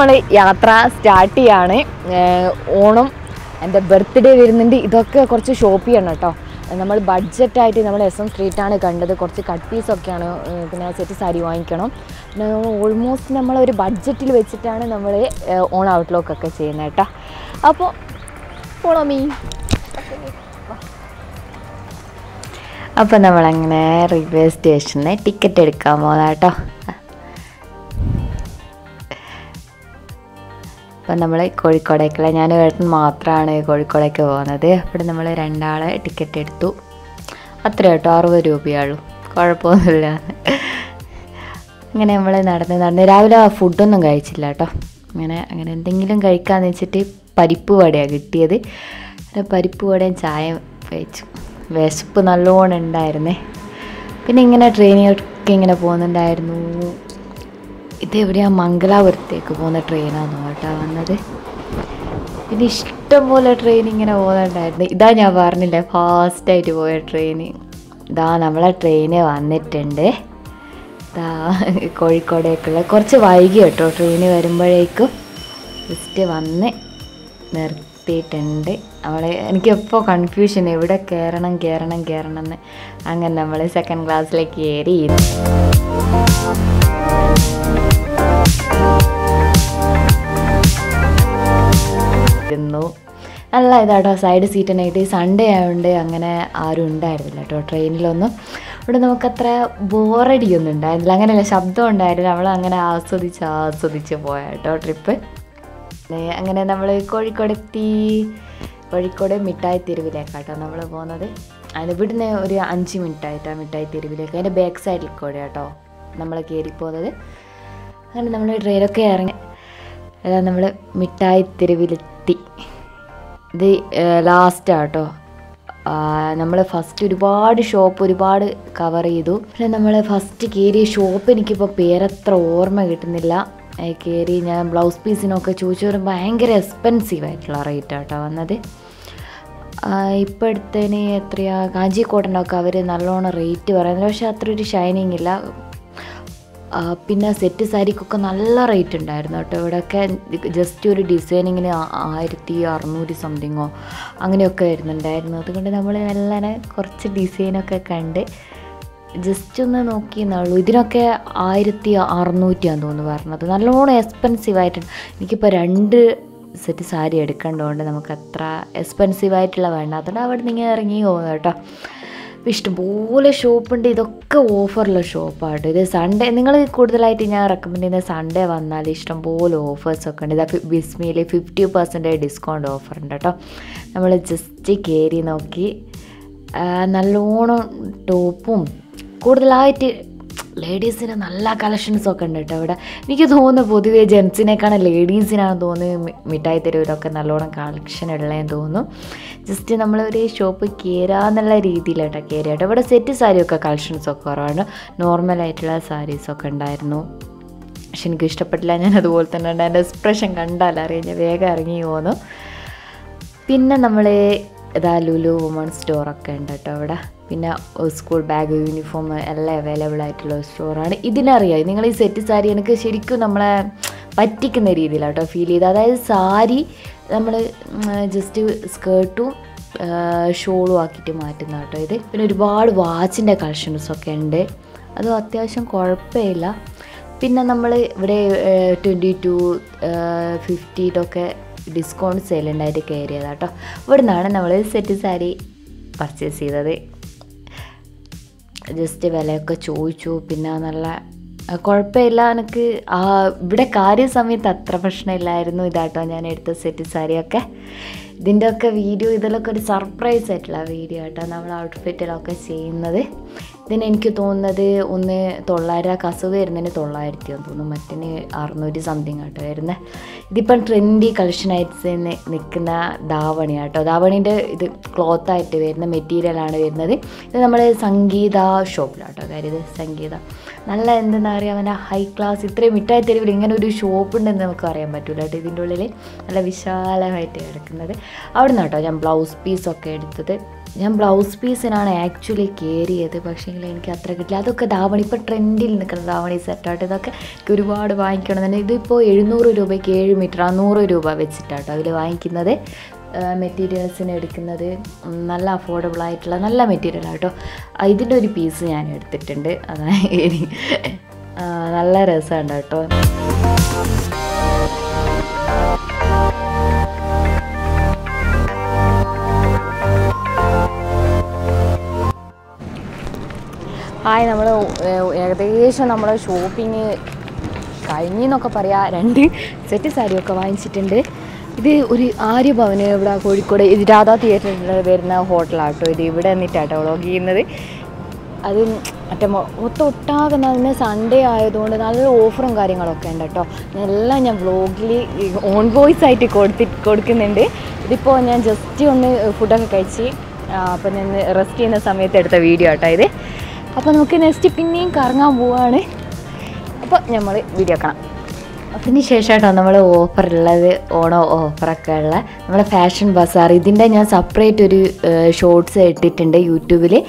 We budget at SM Street and a cut piece of can almost number budget on outlook. Follow me. Up on the railway station, a ticketed camolata. Panamala Korikodak, Lanana, Matra, and a Korikodaka. They put the Malay Randala ticketed to a threat or a rupial. Corporal Namala food on the Gaichilata. I'm going to think in Gaika and city, Paripu Adagiti, the Paripu and Chai page. Vespun alone and diarne. Pinning in a train, king and upon the diarno. It every mangala would take upon the train on the water. It is a training in a wall and died. Dana Varnil a fast day to wear training. Danamala train a one net 10 day. The Koricodacula, Corsa Vaigia, to train a remember a stay one net 10 day. And kept for confusion, I would care and care and care and then second class like Yeri. I like that a side seat and it is Sunday and day. I'm gonna Arunda letter train lono. But no catra bored you and died. Langana Shabdo and died. I'm gonna ask the charge of the boy or trip. I'm gonna have a correcti. Pericode mitai Tirvilacata, number one of the and a bit in a anchi mitaita, mitai Tirvilac, and a backside codato. Number Kiripo and number trade of caring and number mitai Tirvilati. The last auto number first reward shop reward cover idu, and number first carry shop and keep a pair of throw or magnetinilla. I carry a blouse piece in a church or banger expensive at Loretta Tavanade. I put the Netria Ganji cotton cover in alone a rate or another shattered shining illa pinna set aside cook an all rate and died. Not ever can just to designing in a irity or moody something or Anganoka and died. Nothing under the Malana, Corset design of a candy. Just to the Noki now, Ludinoke, Irithia, Arnutia, don't wear nothing alone expensive item. Nikiper and satisfied condoned Namacatra, expensive item of another. I would think a new letter. Wished to bowl a shop and the offer la shop party. The Sunday, Ningle could the light in a recommending the Sunday one list and bowl offer second. The Bismilly 50% discount offer and data. Namala just take care in Noki and alone topum. Ladies in a Nalla collection sockandata. Nikithon the Bodhi gents in a kind of ladies in a doni mitai the Rodokan collection at Landono. Just in a Malay shop, Kira and the Lariti letter carrier. But a set is Arioca collection soccorana, normal itla sari soccandirno. Shinkista Patlan and the Wolton and a spresh and Gandala in a Vega Riono. Pinna Namale the Lulu woman's store a candata. School bag, uniform, available at the store. This is the set. This is the set. We have to do a skirt to show. We have to watch the collection. We have to just a Valaka Chocho, Pinanala, a corpella, and a Bidakari Summit at professional Ireno that on an at the city Sariaka. Dindaka video, the look at surprise at La Vida, Tanava outfit, Laka scene the day. Then in Kitona de Une Tolida Casaway and then a Tolida Matine Arnodi something at Irena. Depend trendy collectionites in Nikna Davaniata. Davani the cloth at the material and Vedna. Then we Sangeetha shop later. There is Sangeetha. Nala and the Nariana high class, it three mitai, they bring and do shop and then the Karamatula. They didn't do Lele, Lavisha, Lavite. Out not a blouse piece of it. I have a blouse piece and I actually carry it. I have a trend in the Kazavani setter. I have a lot of wine. I have Hi, we are shopping in the city. This is the theatre. Sunday. अपन उनके नेस्टी पिन्नी कारगा बुआ ने अपन हमारे video का अपनी शेष आटा हमारे offer लगे ओनो ऑफर कर ला हमारे फैशन बाजार इधर ना यहाँ सेपरेट एक शॉर्ट्स एडिट इंडे यूट्यूब ले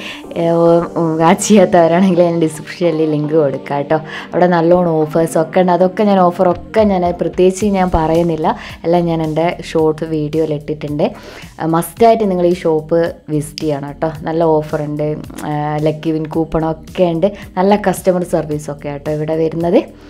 गाची आता रहने के लिए डिस्क्रिप्शन ले लिंक ओढ़ काटो अपना नालों ऑफर सोकर ना तो क्या ना ऑफर ओके ना ना प्रत्येची ना पारे निला अल्लाह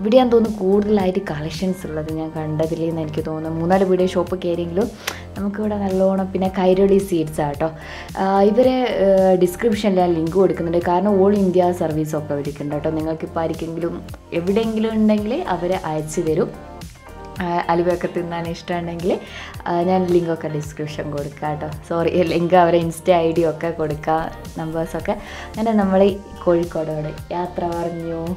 Video and good light collections. Ladina Kanda, the Lin and Kitona, Muna, the video shop carrying look. Namkuda alone up in a Kairodi seats at a description link would can the Karno Old India service of Pavilican, Datananga Kipari Kingdom, everything Lundangle, Avera Aitsiveru, Alivakatina Nistandangle, and Lingoka description go to Kata. Sorry, Linga, Insta ID, Oka, Kodaka, number Saka, and a number called Koda, Yatra New.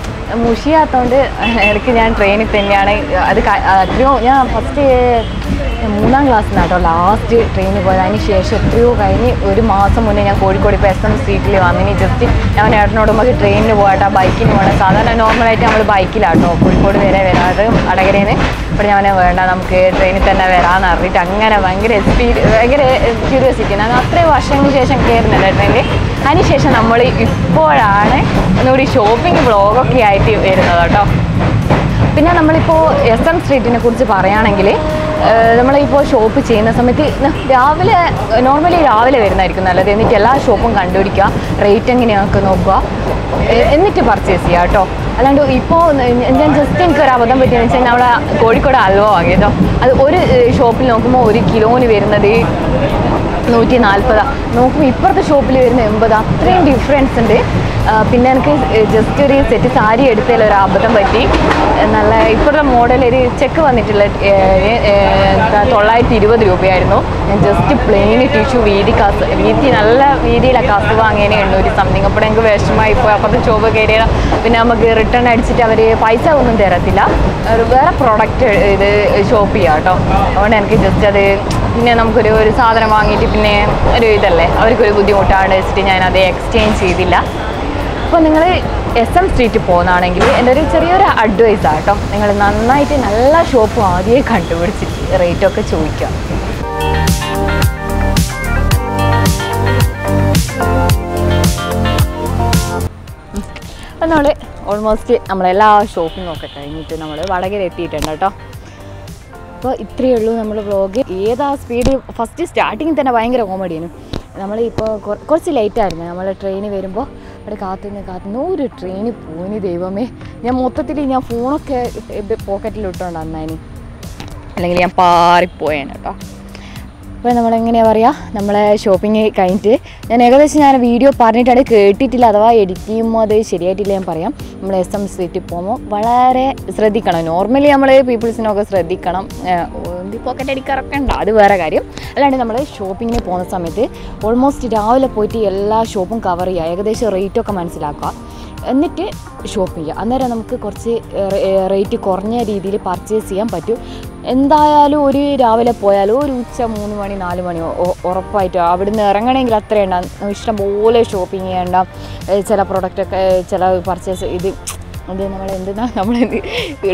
am washing station. I am station. I shopping vlog. SM Street. And now, just think about it. We have a code for one shop. We have 1 kilo. We have 140 shop. We have 3 difference. We have a I have a product shop here. I have a shop here. Almost umbrella shopping. Okay, we did. First starting then comedy. We are later. അപ്പോൾ നമ്മൾ എങ്ങനെയാ പറയാ നമ്മളെ shopping കഴിഞ്ഞിട്ട് ഞാൻ ഏകദേശം ഞാൻ video പറഞ്ഞിട്ടാണ് കേട്ടിട്ടില്ല അഥവാ എഡിറ്റ് ചെയ്യുമ്പോൾ അത് ശരിയായിട്ടില്ല ഞാൻ പറയാം നമ്മൾ എസ് എം സ്ട്രീറ്റിൽ പോകുമ്പോൾ വളരെ ശ്രദ്ധിക്കണം നോർമലി നമ്മൾ പീപ്പിൾസിനൊക്കെ ശ്രദ്ധിക്കണം പോക്കറ്റ് അടിക്കാറൊക്കെ ഉണ്ട് അത് വേറെ കാര്യം അല്ലാണ്ട് നമ്മൾ ഷോപ്പിങ്ങിന് പോകുന്ന സമയത്ത് ഓൾമോസ്റ്റ് രാവിലെ പോയിട്ട് എല്ലാ ഷോപ്പും കവർ ചെയ്യുക ഏകദേശം റേറ്റൊക്കെ മനസ്സിലാക്കുക എന്നിട്ട് ഷോപ്പ് ചെയ്യുക അന്നേരം നമുക്ക് കുറച്ച് റേറ്റ് കുറഞ്ഞ രീതിയിൽ പർച്ചേസ് ചെയ്യാൻ പറ്റും എന്തായാലും ഒരു രാവിലെ പോയാലും ഒരു ഉച്ച 3 മണി 4 മണി ഉറപ്പായിട്ടും അവിടുന്ന് ഇറങ്ങണമെങ്കിൽ അത്രയും ഉണ്ടാകും ഇഷ്ടംപോലെ ഷോപ്പിംഗ് ചെയ്യേണ്ട ചില പ്രൊഡക്റ്റൊക്കെ ചില പർച്ചേസ് ഇത് അത് നമ്മൾ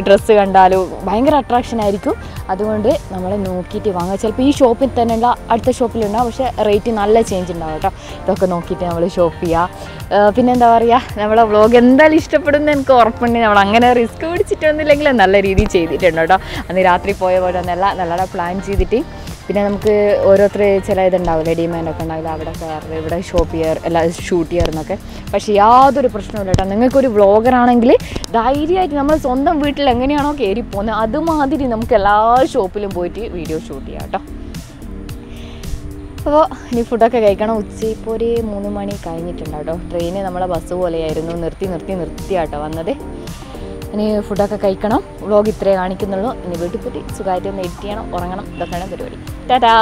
ഡ്രസ്സ് കണ്ടാലും ഭയങ്കര അട്രാക്ഷൻ ആയിരിക്കും അതുകൊണ്ട് നമ്മൾ നോക്കിയിട്ട് വാങ്ങുക ചിലപ്പോൾ ഈ ഷോപ്പിൽ തന്നെ ഉള്ള അടുത്ത ഷോപ്പിലുണ്ടാവും പക്ഷേ റേറ്റ് നല്ല ചേഞ്ച് ഉണ്ടാവും കേട്ടോ ഇതൊക്കെ നോക്കിയിട്ട് നമ്മൾ ഷോപ്പ് ചെയ്യുക പിന്നെന്താ പറയുക നമ്മളെ വ്ളോഗ് എന്തായാലും ഇഷ്ടപ്പെടുന്നത് എനിക്ക് ഉറപ്പുണ്ട് നമ്മൾ അങ്ങനെ റിസ്ക് പിടിച്ചിട്ടൊന്നുമില്ലെങ്കിൽ നല്ല രീതിയിൽ ചെയ്തിട്ടുണ്ട് കേട്ടോ അന്ന് രാത്രി പോയ പോലെ ഒന്നല്ല നല്ലതായിട്ട് പ്ലാൻ ചെയ്തിട്ട് പിന്നെ നമുക്ക് ഓരോരുത്തർ ചില ഇതുണ്ടാവില്ല ഡിമാൻഡൊക്കെ ഉണ്ടാവില്ല അവിടെ കയറുക ഇവിടെ ഷോപ്പ് ചെയ്യാറ് അല്ല ഷൂട്ട് ചെയ്യാറെന്നൊക്കെ പക്ഷേ യാതൊരു പ്രശ്നമില്ല കേട്ടോ നിങ്ങൾക്കൊരു വ്ളോഗറാണെങ്കിൽ ധൈര്യമായിട്ട് നമ്മൾ സ്വന്തം വീട്ടിൽ എങ്ങനെയാണോ കയറി പോകുന്നത് അതുമാതിരി നമുക്ക് എല്ലാ ഷോപ്പിലും പോയിട്ട് വീഡിയോ ഷൂട്ട് ചെയ്യാം കേട്ടോ അപ്പോൾ ഇനി ഫുഡൊക്കെ കഴിക്കണം ഉച്ചയിപ്പോൾ ഒരു 3 മണി കഴിഞ്ഞിട്ടുണ്ട് കേട്ടോ ട്രെയിന് നമ്മളെ ബസ് പോലെയായിരുന്നു നിർത്തി നിർത്തി നിർത്തിയാട്ടോ വന്നത് ഇനി ഫുഡൊക്കെ കഴിക്കണം വ്ളോഗ് ഇത്രേ കാണിക്കുന്നുള്ളൂ ഇനി വീട്ടിൽ പോയി സുഖമായിട്ട് ഒന്ന് എഡിറ്റ് ചെയ്യണം ഉറങ്ങണം ഇതൊക്കെയാണ് പരിപാടി ടാറ്റാ